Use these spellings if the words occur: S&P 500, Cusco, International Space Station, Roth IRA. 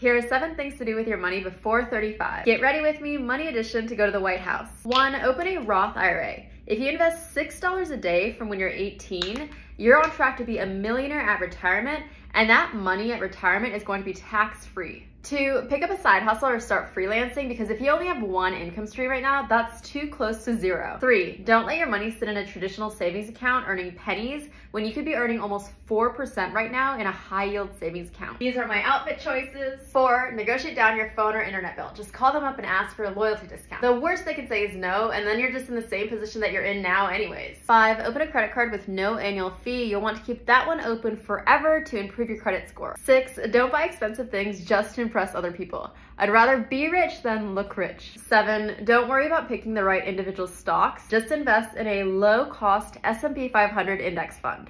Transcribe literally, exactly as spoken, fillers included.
Here are seven things to do with your money before thirty-five. Get ready with me, Money Edition, to go to the White House. One, open a Roth I R A. If you invest six dollars a day from when you're eighteen, you're on track to be a millionaire at retirement, and that money at retirement is going to be tax-free. Two, pick up a side hustle or start freelancing, because if you only have one income stream right now, that's too close to zero. Three, don't let your money sit in a traditional savings account earning pennies when you could be earning almost four percent right now in a high yield savings account. These are my outfit choices. Four, negotiate down your phone or internet bill. Just call them up and ask for a loyalty discount. The worst they can say is no, and then you're just in the same position that you're in now anyways. Five, open a credit card with no annual fee. You'll want to keep that one open forever to improve your credit score. Six, don't buy expensive things just to impress other people. I'd rather be rich than look rich. Seven, don't worry about picking the right individual stocks. Just invest in a low cost S and P five hundred index fund.